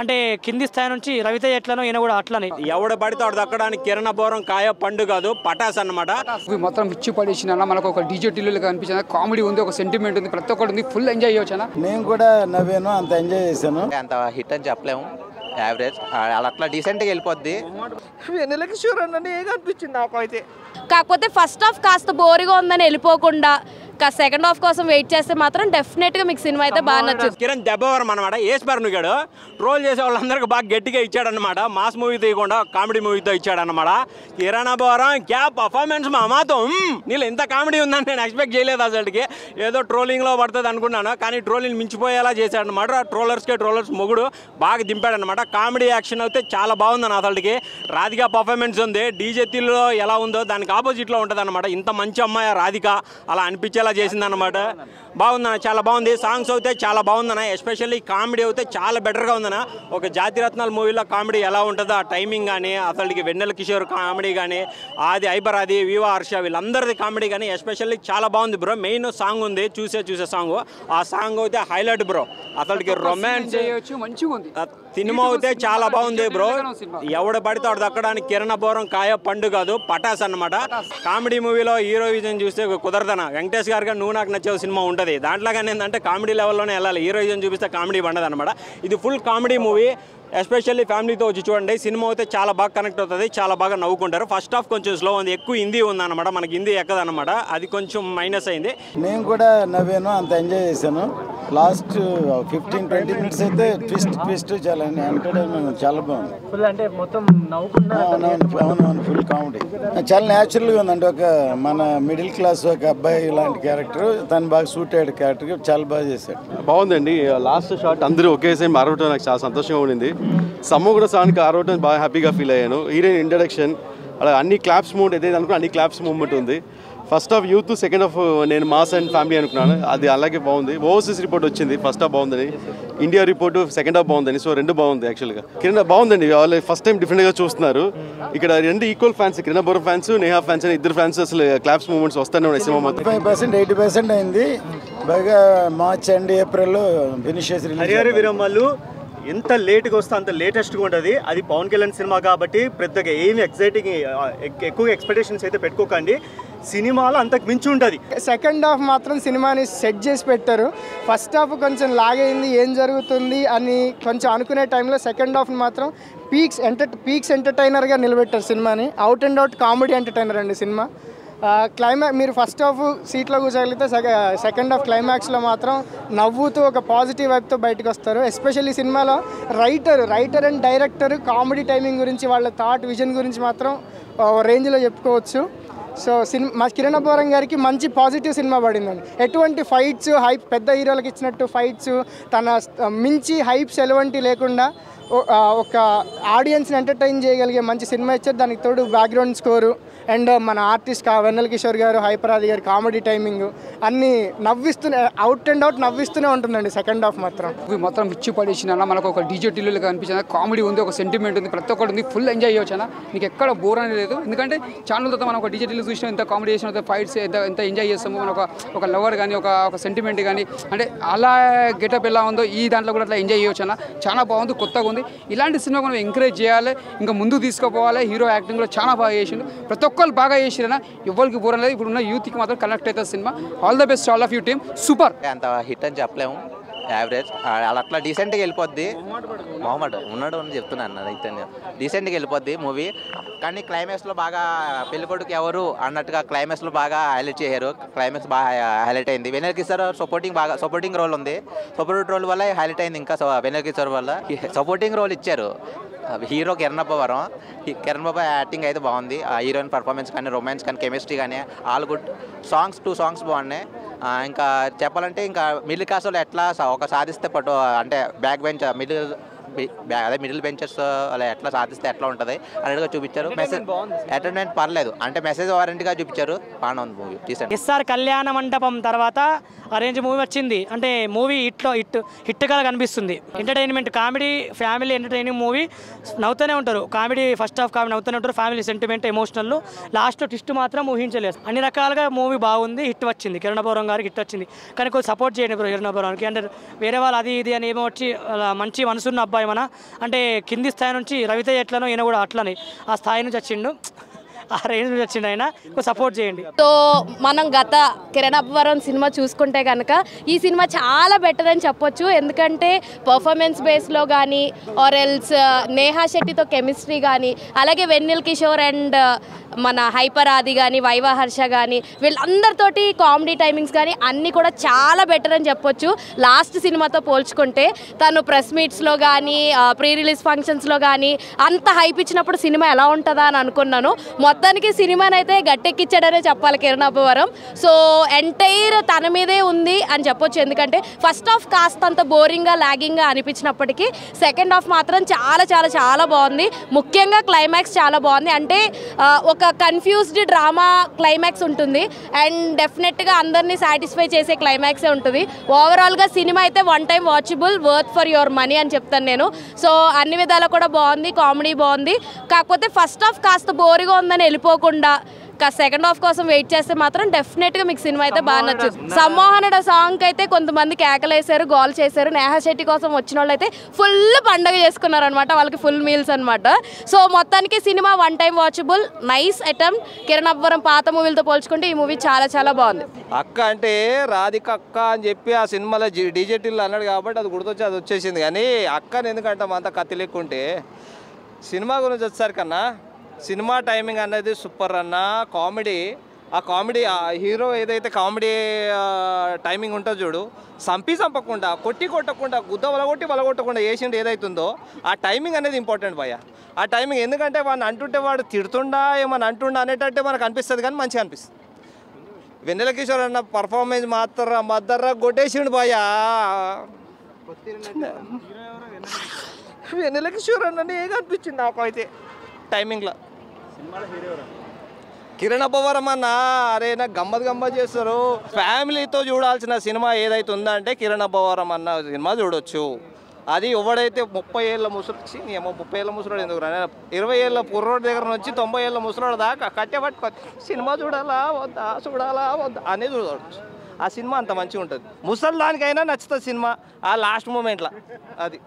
అంటే కింది స్థాయి నుంచి రవితేజ ఎట్లనో ఈయన కూడా అట్లనే ఎవడ పడితే అక్కడ దక్కడానికి కిరణ్ అబ్బవరం కాయ పండు కాదు పటాస్ అన్నమాట. మొత్తం పిచ్చి పడేసినా మనకు ఒక డీజే టిల్లులు కనిపించింది, కామెడీ ఉంది, ఒక సెంటిమెంట్ ఉంది, ప్రతి ఒక్కటి ఉంది, ఫుల్ ఎంజాయ్ చేయొచ్చానా. నేను కూడా నవ్వాను, అంత ఎంజాయ్ చేశాను. అంత హిట్ అని చెప్పలేము, యావరేజ్ అట్లా డీసెంట్గా వెళ్ళిపోద్ది. వెన్నెల కిషోర్ అన్నని ఏగా అనిపించింది నాకైతే. కాకపోతే ఫస్ట్ హాఫ్ కాస్త బోరిగా ఉందని వెళ్ళిపోకుండా సెకండ్ హాఫ్ కోసం వెయిట్ చేస్తే మాత్రం డెఫినెట్ గా మీకు సినిమా అయితే బాగా నచ్చింది. కిరణ్ అబ్బవరం అన్నమాట ఏస్పర్ నుగాడు రోల్ చేసే వాళ్ళందరికీ బాగా గట్టిగా ఇచ్చాడు అన్నమాట. మాస్ మూవీ తీయకుండా కామెడీ మూవీతో ఇచ్చాడు అన్నమాట. కిరణ్ అబ్బవరం క్యా పర్ఫార్మెన్స్ మా మాతం. నీళ్ళు ఎంత కామెడీ ఉందని నేను ఎక్స్పెక్ట్ చేయలేదు అసలుకి. ఏదో ట్రోలింగ్ లో పడుతుంది అనుకున్నాను, కానీ ట్రోలింగ్ మించిపోయేలా చేశాడు అనమాట. ట్రోలర్స్కే ట్రోలర్స్ మొగుడు బాగా దింపాడు అనమాట. కామెడీ యాక్షన్ అయితే చాలా బాగుంది అసలుకి. రాధిక పర్ఫార్మెన్స్ ఉంది, డీజే తీలో ఎలా ఉందో దానికి ఆపోజిట్ లో ఉంటుంది అనమాట. ఇంత మంచి అమ్మాయి రాధిక అలా అనిపించేలా చేసింది అన్నమాట. బాగుందన్న, చాలా బాగుంది. సాంగ్స్ అయితే చాలా బాగుందన్న, ఎస్పెషల్లీ కామెడీ అయితే చాలా బెటర్గా ఉందన్న. ఒక జాతిరత్నాల మూవీలో కామెడీ ఎలా ఉంటుందో ఆ టైమింగ్ కానీ, అసలుకి వెన్నెల కిషోర్ కామెడీ కానీ, ఆది ఐబరాది వివా హర్ష వీళ్ళందరిది కామెడీ కానీ ఎస్పెషల్లీ చాలా బాగుంది బ్రో. మెయిన్ సాంగ్ ఉంది, చూసే సాంగ్, ఆ సాంగ్ అయితే హైలైట్ బ్రో. అసలుకి రొమాన్స్ సినిమా అయితే చాలా బాగుంది బ్రో. ఎవడ పడితే అక్కడ దక్కడానికి కిరణ్ అబ్బవరం కాయ పండు కాదు పటాస్ అన్నమాట. కామెడీ మూవీలో హీరోయిజం చూస్తే కుదరదన. వెంకటేష్ గారు నువ్వు నాకు నచ్చావు సినిమా ఉంటుంది, దాంట్లాగానే ఏంటంటే కామెడీ లెవెల్లోనే వెళ్ళాలి. హీరోయిజం చూపిస్తే కామెడీ పండదు అనమాట. ఇది ఫుల్ కామెడీ మూవీ, ఎస్పెషల్లీ ఫ్యామిలీతో వచ్చి చూడండి. సినిమా అయితే చాలా బాగా కనెక్ట్ అవుతుంది, చాలా బాగా నవ్వుకుంటారు. ఫస్ట్ హాఫ్ కొంచెం స్లో ఉంది, ఎక్కువ హిందీ ఉందన్నమాట. మనకి హిందీ ఎక్కదన్నమాట, అది కొంచెం మైనస్ అయింది. నేను కూడా నవ్వాను, అంత ఎంజాయ్ చేశాను. లాస్ట్ 15-20 మినిట్స్ అయితే ట్విస్ట్ ట్విస్ట్ చాలా ఎంటర్టైన్మెంట్, చాలా బాగుంది. ఫుల్ అంటే మొత్తం నవ్వుకున్నాను, ఫుల్ కామెడీ, చాలా న్యాచురల్గా ఉందండి. ఒక మన మిడిల్ క్లాస్ ఒక అబ్బాయి ఇలాంటి క్యారెక్టర్ తను బాగా సూట్ అయ్యాడు క్యారెక్టర్, చాలా బాగా చేశాడు. బాగుందండి. లాస్ట్ షాట్ అందరూ ఒకేసారి మారవటం నాకు చాలా సంతోషంగా ఉండింది. సమ్ము కూడా సానికి ఆరవటం బాగా హ్యాపీగా ఫీల్ అయ్యాను. హీరోయిన్ ఇంట్రడక్షన్ అలా అన్ని క్లాప్స్ మూమెంట్ ఏదైతే అనుకున్నా అన్ని క్లాప్స్ మూమెంట్ ఉంది. First half youth, second half నేను మాస్ అండ్ ఫ్యామిలీ అనుకున్నాను, అది అలాగే బాగుంది. ఓవర్సీస్ రిపోర్ట్ వచ్చింది, ఫస్ట్ హాఫ్ బాగుందని, ఇండియా రిపోర్ట్ సెకండ్ హాఫ్ బాగుందని, సో రెండు బాగుంది యాక్చువల్గా. కిరణ్ బాగుందండి, వాళ్ళు ఫస్ట్ టైం డిఫరెంట్గా చూస్తున్నారు. ఇక్కడ రెండు equal fans, Kiran Abbavaram fans, Neha fans అని ఇద్దరు ఫ్యాన్స్. అసలు క్లాప్స్ మూమెంట్స్ వస్తానే ఉన్నాయి సినిమా మొత్తం. 80% అయింది బాగా. మార్చ్ అండ్ ఏప్రిల్లో ఫినిష్ చేసి ఎంత లేట్గా వస్తే అంత లేటెస్ట్గా ఉంటుంది. అది పవన్ కళ్యాణ్ సినిమా కాబట్టి పెద్దగా ఏమి ఎక్సైటింగ్ ఎక్కువగా ఎక్స్పెక్టేషన్స్ అయితే పెట్టుకోకండి. సినిమాలో అంతకు మించి ఉంటుంది. సెకండ్ హాఫ్ మాత్రం సినిమాని సెట్ చేసి పెట్టారు. ఫస్ట్ హాఫ్ కొంచెం లాగైంది, ఏం జరుగుతుంది అని కొంచెం అనుకునే టైంలో సెకండ్ హాఫ్ని మాత్రం పీక్స్ ఎంటర్టైనర్గా నిలబెట్టారు సినిమాని. Out and out comedy entertainer అండి సినిమా. క్లైమాక్స్ మీరు ఫస్ట్ హాఫ్ సీట్లో కూర్చోగలిగితే సెకండ్ హాఫ్ క్లైమాక్స్లో మాత్రం నవ్వుతూ ఒక పాజిటివ్ వైపుతో బయటకు వస్తారు. ఎస్పెషల్లీ సినిమాలో writer and director comedy timing గురించి, వాళ్ళ థాట్ విజన్ గురించి మాత్రం రేంజ్లో చెప్పుకోవచ్చు. సో మా కిరణ్ అబ్బవరం గారికి మంచి పాజిటివ్ సినిమా పడిందండి. ఎటువంటి ఫైట్స్ హైప్ పెద్ద హీరోలకు ఇచ్చినట్టు ఫైట్స్ తన మించి హైప్స్ ఎలాంటి లేకుండా ఒక ఆడియన్స్ని ఎంటర్టైన్ చేయగలిగే మంచి సినిమా ఇచ్చారు. దానికి తోడు బ్యాక్గ్రౌండ్ స్కోరు అండ్ మన artist Vennela Kishore garu, Hyper Aadi garu comedy timing అన్నీ నవ్విస్తూనే, అవుట్ అండ్ అవుట్ నవ్విస్తూనే ఉంటుందండి. సెకండ్ హాఫ్ మాత్రం మొత్తం పిచ్చి పడేసినా మనకు ఒక డీజే టిల్లులు కనిపించింది, కామెడీ ఉంది, ఒక సెంటిమెంట్ ఉంది, ప్రతి ఒక్కటి ఉంది, ఫుల్ ఎంజాయ్ చేయొచ్చానా. నీకు ఎక్కడ బోర్ అనేది లేదు, ఎందుకంటే ఛానల్ తర్వాత మనం ఒక డీజే టిల్లు చూసినా ఎంత కామెడీ చేసినా, ఫైట్స్ ఎంత ఎంజాయ్ చేస్తామో, మనం ఒక లవర్ కానీ ఒక సెంటిమెంట్ కానీ, అంటే అలా గెటప్ ఎలా ఉందో ఈ దాంట్లో కూడా అట్లా ఎంజాయ్ చేయొచ్చానా. చాలా బాగుంది, కొత్తగా ఉంది. ఇలాంటి సినిమా మనం ఎంకరేజ్ చేయాలి, ఇంకా ముందుకు తీసుకుపోవాలి. హీరో యాక్టింగ్లో చాలా బాగా చేసిండు, ప్రతి ఒక్కరు బాగా చేసినా, ఎవరికి బోర్ లేదు. ఇప్పుడు ఉన్న యూత్కి మాత్రం కనెక్ట్ అవుతుంది cinema. All the best all of you team. Super. అంత హిట్ అని చెప్పలేము, యావరేజ్ అట్లా డీసెంట్గా వెళ్ళిపోద్ది. మొహమ్మడ్ ఉన్నాడు అని చెప్తున్నాను, అయితే డీసెంట్గా వెళ్ళిపోద్ది మూవీ. కానీ క్లైమాక్స్లో బాగా పెళ్ళికొడుకు ఎవరు అన్నట్టుగా క్లైమాక్స్లో బాగా హైలైట్ చేశారు. క్లైమాక్స్ బాగా హైలైట్ అయింది. వెన్నెల కిషోర్ సపోర్టింగ్ రోల్ ఉంది, సపోర్టింగ్ రోల్ వల్ల హైలైట్ అయింది. ఇంకా వెన్నెల కిషోర్ వల్ల సపోర్టింగ్ రోల్ ఇచ్చారు. హీరో కిరణ్ అబ్బవరం, కిరణ్ బాబా యాక్టింగ్ అయితే బాగుంది. హీరోయిన్ పర్ఫార్మెన్స్ కానీ, రొమాన్స్ కానీ, కెమిస్ట్రీ కానీ ఆల్ గుడ్. సాంగ్స్ 2 సాంగ్స్ బాగున్నాయి. ఇంకా చెప్పాలంటే ఇంకా మిడిల్ క్లాస్ వాళ్ళు ఎట్లా ఒక సాధిస్తే పట్టు అంటే మిడిల్ బెంచర్స్ అలా ఎట్లా సాధిస్తే ఎట్లా ఉంటుంది అన్నట్టుగా చూపించారు. మెసేజ్ ఎంటర్టైన్మెంట్ పర్లేదు, అంటే మెసేజ్ ఓరియంటెడ్గా చూపించారు. బాగుంది మూవీ. ఎస్ఆర్ కళ్యాణ మండపం తర్వాత అరేంజ్ మూవీ వచ్చింది అంటే మూవీ హిట్గా కనిపిస్తుంది. Entertainment comedy, family entertaining movie. నవ్వుతూనే ఉంటారు, కామెడీ ఫస్ట్ హాఫ్ కామెడీ నవ్వుతూనే ఉంటారు, ఫ్యామిలీ సెంటిమెంట్, ఎమోషనల్. లాస్ట్లో ట్విస్ట్ మాత్రం ఊహించలేదు. అన్ని రకాలుగా మూవీ బాగుంది, హిట్ వచ్చింది. కిరణ్ అబ్బవరం గారికి హిట్ వచ్చింది. కానీ కొంచెం సపోర్ట్ చేయండి బ్రో కిరణ్ అబ్బవరానికి. అంటే వేరే వాళ్ళు అది ఇది అని ఏమో వచ్చి మంచి మనసున్న అబ్బాయి ఏమన్నా అంటే కింది స్థాయి నుంచి రవితేజ ఎట్లనో ఈయన కూడా అట్లనే ఆ స్థాయి నుంచి వచ్చిండు ఆ రేంజ్ నుంచి వచ్చిండు ఆయన కొంచెం సపోర్ట్ చేయండి. సో మనం గత కిరణ్ అబ్బవరం సినిమా చూసుకుంటే కనుక ఈ సినిమా చాలా బెటర్ అని చెప్పొచ్చు. ఎందుకంటే పర్ఫార్మెన్స్ బేస్లో కానీ ఆర్ ఎల్స్ నేహా శెట్టితో కెమిస్ట్రీ కానీ అలాగే వెన్నెల కిషోర్ అండ్ మన హైపర్ ఆది కానీ వైవా హర్ష కానీ వీళ్ళందరితోటి కామెడీ టైమింగ్స్ కానీ అన్నీ కూడా చాలా బెటర్ అని చెప్పొచ్చు. లాస్ట్ సినిమాతో పోల్చుకుంటే తను ప్రెస్ మీట్స్లో కానీ ప్రీ రిలీజ్ ఫంక్షన్స్లో కానీ అంత హైప్ ఇచ్చినప్పుడు సినిమా ఎలా ఉంటుందా అని అనుకున్నాను. మొత్తానికి సినిమానైతే గట్టెక్కిచ్చాడనే చెప్పాలి కిరణ్ అబ్బవరం. సో ఎంటైర్ తన మీదే ఉంది అని చెప్పొచ్చు. ఎందుకంటే ఫస్ట్ హాఫ్ కాస్త అంత బోరింగ్గా లాగింగ్గా అనిపించినప్పటికీ సెకండ్ హాఫ్ మాత్రం చాలా చాలా చాలా బాగుంది. ముఖ్యంగా క్లైమాక్స్ చాలా బాగుంది. అంటే ఒక కన్ఫ్యూజ్డ్ డ్రామా క్లైమాక్స్ ఉంటుంది అండ్ డెఫినెట్గా అందరినీ సాటిస్ఫై చేసే క్లైమాక్సే ఉంటుంది. ఓవరాల్గా సినిమా అయితే one time watchable, worth for your money అని చెప్తాను నేను. సో అన్ని విధాలా కూడా బాగుంది, కామెడీ బాగుంది. కాకపోతే ఫస్ట్ హాఫ్ కాస్త బోరుగా ఉందని వెళ్ళిపోకుండా సెకండ్ హాఫ్ కోసం వెయిట్ చేస్తే మాత్రం డెఫినెట్గా మీకు సినిమా అయితే బాగా నచ్చింది. సమ్మోహనుడు సాంగ్కి అయితే కొంతమంది కేకలేసారు, గోల్ చేశారు. నేహా శెట్టి కోసం వచ్చిన వాళ్ళు అయితే ఫుల్ పండగ చేసుకున్నారు అనమాట, వాళ్ళకి ఫుల్ మీల్స్ అనమాట. సో మొత్తానికి cinema one time watchable, nice attempt. Kiran Abbavaram పాత మూవీలతో పోల్చుకుంటే ఈ మూవీ చాలా చాలా బాగుంది. అక్క అంటే రాధిక అక్క అని చెప్పి ఆ సినిమాలో డిజెటిల్ అన్నాడు కాబట్టి అది గుర్తొచ్చి అది వచ్చేసింది. కానీ అక్కని ఎందుకంటే అంత కత్తి లేకుంటే సినిమా గురించి వచ్చేసారు కన్నా సినిమా టైమింగ్ అనేది సూపర్ అన్న. కామెడీ ఆ కామెడీ ఆ హీరో ఏదైతే కామెడీ టైమింగ్ ఉంటుందో చూడు, సంపకుండా కొట్టి కొట్టకుండా గుద్ద వలగొట్టి వలగొట్టకుండా వేసిండు ఏదైతుందో ఆ టైమింగ్ అనేది ఇంపార్టెంట్ భయ్య. ఆ టైమింగ్ ఎందుకంటే వాడిని అంటుంటే వాడు తిడుతుండా ఏమని అంటుండా అనేటట్టే మనకు అనిపిస్తుంది కానీ మంచిగా అనిపిస్తుంది. వెన్నెల కిషోర్ అన్న పర్ఫార్మెన్స్ మాత్రం మద్దర్రా కొట్టేసిండు భయ్య. వెన్నెల కిషోర్ అన్న ఏం అనిపించింది నాకు అయితే టైమింగ్లో. కిరణ్ అబ్బవరం అన్న అరే నాకు గమ్మత్ గమ్మత్ చేస్తారు. ఫ్యామిలీతో చూడాల్సిన సినిమా ఏదైతే ఉందంటే కిరణ్ అబ్బవరం అన్న సినిమా చూడొచ్చు. అది ఎవడైతే 30 ఏళ్ళ ముసలి ఏమో 30 ఏళ్ళ ముసలాడు ఎందుకు రా 20 ఏళ్ళ కుర్రోడి దగ్గర నుంచి 90 ఏళ్ళ ముసలాడు దాకా కట్టేపట్టుకో సినిమా చూడాలా వద్దా చూడాలా వద్దా అనేది చూడవచ్చు. ఆ సినిమా అంత మంచిగా ఉంటుంది. ముసలి దానికైనా నచ్చుతుంది సినిమా ఆ లాస్ట్ మూమెంట్లో. అది